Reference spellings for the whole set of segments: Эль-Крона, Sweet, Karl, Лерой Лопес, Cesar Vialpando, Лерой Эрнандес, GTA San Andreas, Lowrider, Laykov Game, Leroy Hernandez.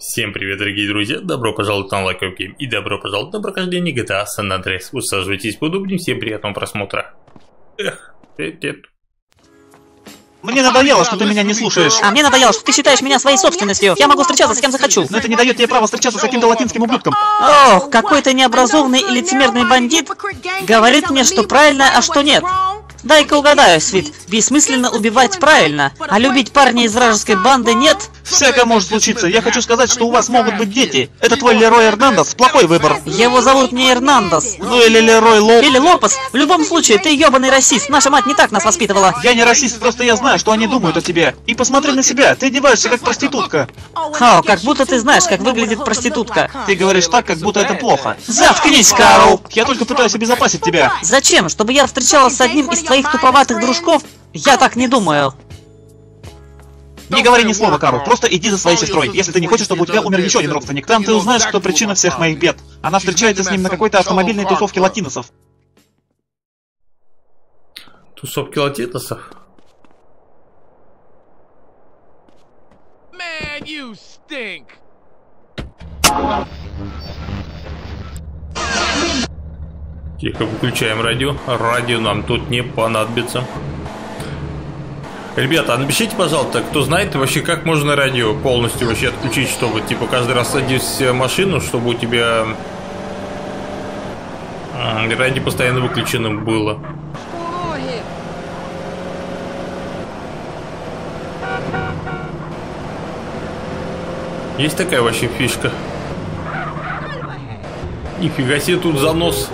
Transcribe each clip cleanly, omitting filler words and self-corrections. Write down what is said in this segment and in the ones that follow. Всем привет, дорогие друзья, добро пожаловать на Laykov Game и добро пожаловать на прохождение GTA San Andreas. Усаживайтесь поудобнее, всем приятного просмотра. Эх, привет. Мне надоело, что ты меня не слушаешь. А мне надоело, что ты считаешь меня своей собственностью. Я могу встречаться с кем захочу. Но это не дает тебе права встречаться с каким-то латинским ублюдком. Ох, какой ты необразованный и лицемерный бандит говорит мне, что правильно, а что нет. Дай-ка угадаю, Свит. Бессмысленно убивать правильно, а любить парня из вражеской банды нет? Всякое может случиться. Я хочу сказать, что у вас могут быть дети. Это твой Лерой Эрнандес. Плохой выбор. Его зовут не Эрнандес. Ну или Лерой Лопес. Или Лопес. В любом случае, ты ёбаный расист. Наша мать не так нас воспитывала. Я не расист, просто я знаю, что они думают о тебе. И посмотри на себя. Ты одеваешься как проститутка. О, как будто ты знаешь, как выглядит проститутка. Ты говоришь так, как будто это плохо. Заткнись, Карл. Я только пытаюсь обезопасить тебя. Зачем? Чтобы я встречалась с одним из твоих туповатых дружков? Я так не думаю. Не говори ни слова, Карл. Просто иди за своей сестрой. Если ты не хочешь, чтобы у тебя умер еще один родственник, там ты узнаешь, кто причина всех моих бед. Она встречается с ним на какой-то автомобильной тусовке латиносов. Тусовки латиносов? Man, you stink. Тихо, выключаем радио. Радио нам тут не понадобится. Ребята, напишите, пожалуйста, кто знает вообще, как можно радио полностью вообще отключить, чтобы типа каждый раз садись в машину, чтобы у тебя радио постоянно выключенным было. Есть такая вообще фишка? Нифига себе тут занос.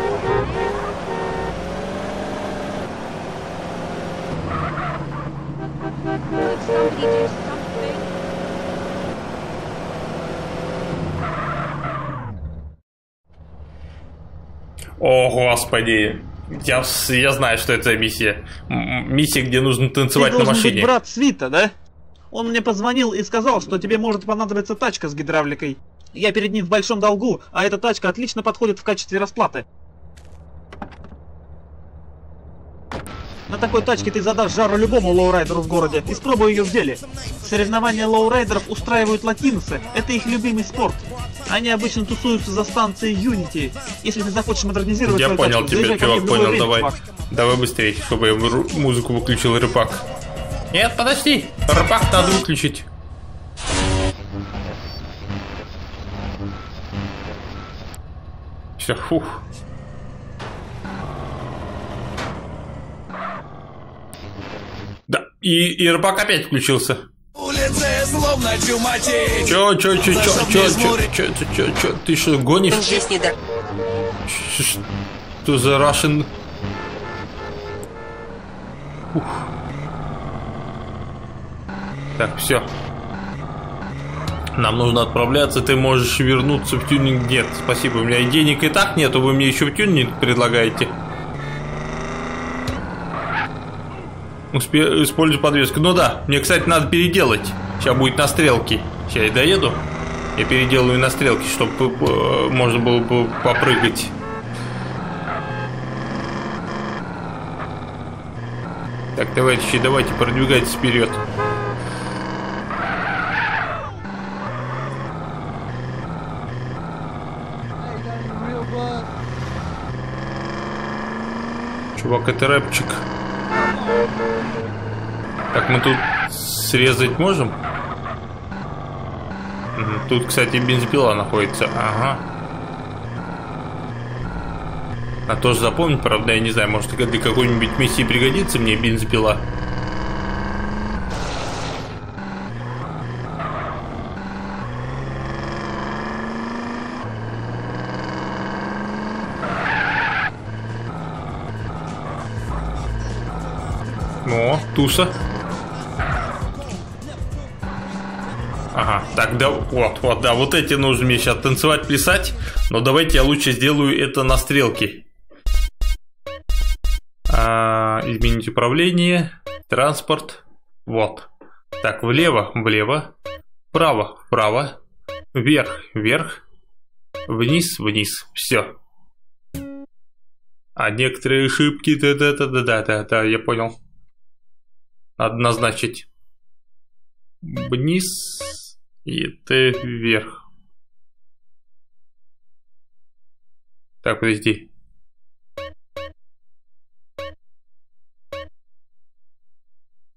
О, господи. Я знаю, что это за миссия. Миссия, где нужно танцевать на машине. Ты должен быть брат Свита, да? Он мне позвонил и сказал, что тебе может понадобиться тачка с гидравликой. Я перед ним в большом долгу, а эта тачка отлично подходит в качестве расплаты. На такой тачке ты задашь жару любому лоурайдеру в городе. И спробуй ее в деле. Соревнования лоурайдеров устраивают латиносы. Это их любимый спорт. Они обычно тусуются за станцией Unity. Если ты захочешь модернизировать свою тачку, заезжай ко мне в любое время, чувак. Давай быстрее, чтобы я музыку выключил, рыбак. Нет, подожди. Рыбак надо выключить. Все, фух. И рыбак опять включился. Чё, ты что гонишь? Что за Russian? Ух. Так, все. Нам нужно отправляться, ты можешь вернуться в тюнинг. Нет, спасибо, у меня и денег и так нету, вы мне еще в тюнинг предлагаете. Использую подвеску. Ну да, мне, кстати, надо переделать. Сейчас будет на стрелке. Сейчас я доеду. Я переделаю на стрелке, чтобы можно было бы попрыгать. Так, товарищи, давайте продвигайтесь вперед. Чувак, это рэпчик. Так, мы тут срезать можем? Тут, кстати, бензопила находится. Ага. Надо тоже запомнить, правда, я не знаю, может, для какой-нибудь миссии пригодится мне бензопила. О, туса. Ага, так, да, вот, да, вот эти нужно мне сейчас танцевать, плясать. Но давайте я лучше сделаю это на стрелке. Изменить управление, транспорт, вот. Так, влево, вправо, вверх, вниз, все. А некоторые ошибки, да, я понял. Однозначить. Вниз И Т вверх. Так, подожди.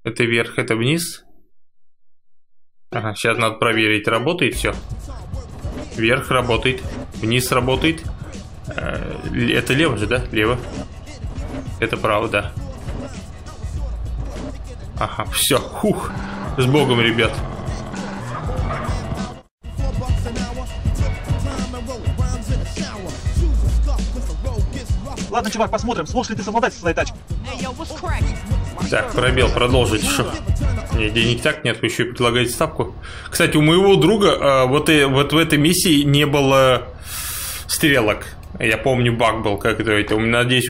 Это вверх, это вниз. Ага, сейчас надо проверить, работает все. Вверх работает, вниз работает. Это лево же, да? Лево. Это право, да. Ага, все. Хух. С Богом, ребят. Ладно, чувак, посмотрим, сможешь ли ты совладать со своей тачкой. Так, пробел, продолжить. Мне денег так нет, еще и предлагаете ставку. Кстати, у моего друга вот в этой миссии не было стрелок. Я помню, баг был, как это, у меня, надеюсь...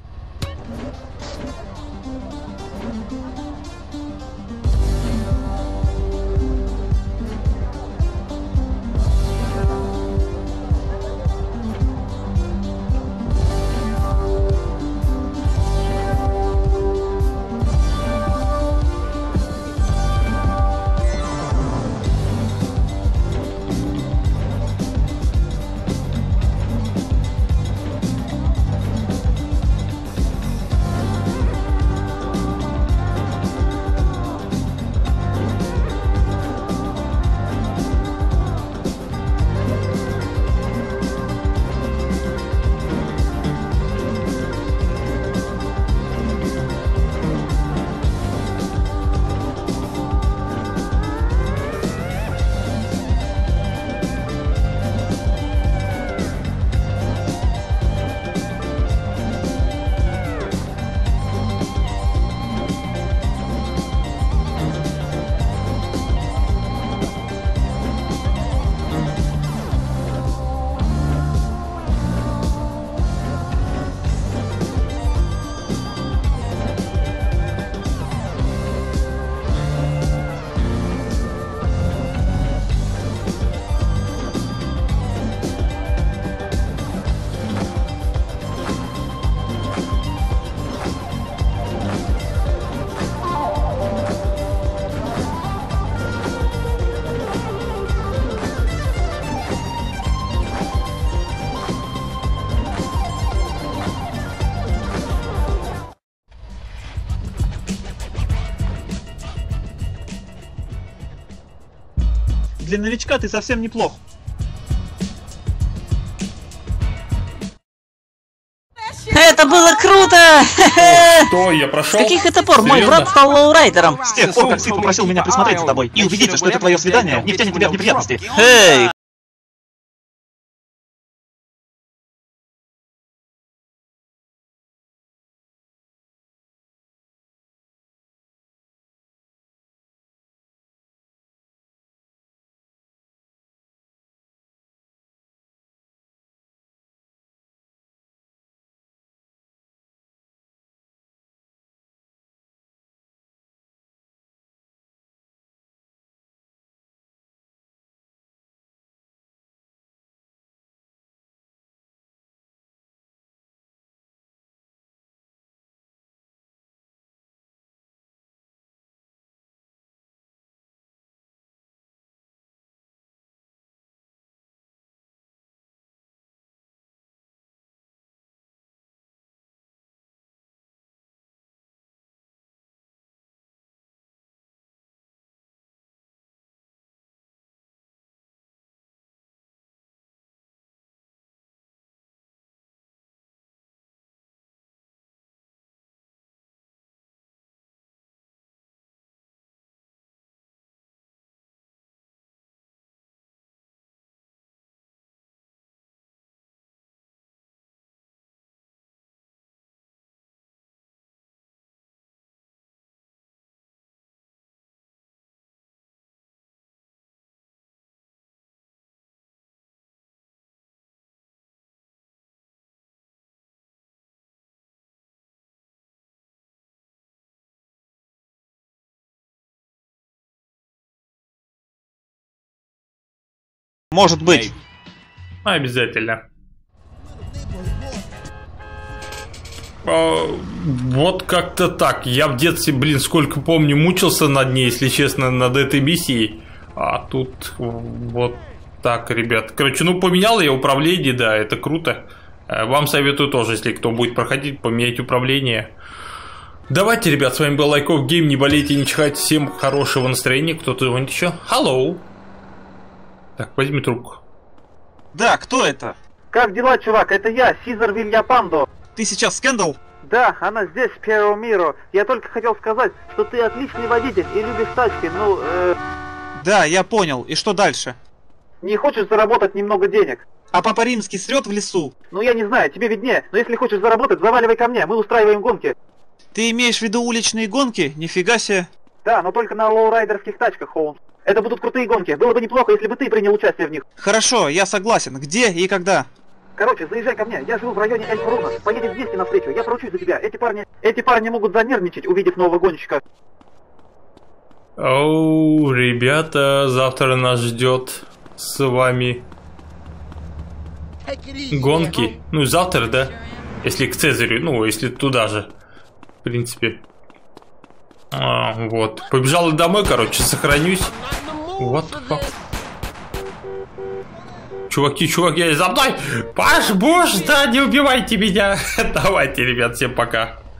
Для новичка ты совсем неплох. Это было круто! Что, я прошел? С каких это пор мой брат стал лоурайдером? С тех пор, как Сид попросил меня присмотреть за тобой и убедиться, что это твое свидание не втянет тебя в неприятности. Эй! Может быть. Обязательно. Вот как-то так. Я в детстве, блин, сколько помню, мучился над ней, если честно, над этой миссией. А тут вот так, ребят. Короче, ну поменял я управление, да, это круто. Вам советую тоже, если кто будет проходить, поменять управление. Давайте, ребят, с вами был Laykov Game. Не болейте, не чихайте. Всем хорошего настроения. Кто-то звонит еще. Hello. Так, возьми трубку. Да, кто это? Как дела, чувак? Это я, Cesar Vialpando. Ты сейчас Скандал? Да, она здесь, Первого мира. Я только хотел сказать, что ты отличный водитель и любишь тачки, ну... Да, я понял. И что дальше? Не хочешь заработать немного денег? А Папа Римский срет в лесу? Ну я не знаю, тебе виднее, но если хочешь заработать, заваливай ко мне, мы устраиваем гонки. Ты имеешь в виду уличные гонки? Нифига себе. Да, но только на лоурайдерских тачках, Холмс. Это будут крутые гонки, было бы неплохо, если бы ты принял участие в них. Хорошо, я согласен. Где и когда? Короче, заезжай ко мне, я живу в районе Эль-Крона. Поедем вместе навстречу, я поручусь за тебя. Эти парни могут занервничать, увидев нового гонщика. Оу, ребята, завтра нас ждет с вами гонки. Ну, завтра, да? Если к Цезарю, ну, если туда же. В принципе. Вот. Побежал домой, короче, сохранюсь. Вот. Чуваки, я за мной! Паш, Буш, да, не убивайте меня! Давайте, ребят, всем пока.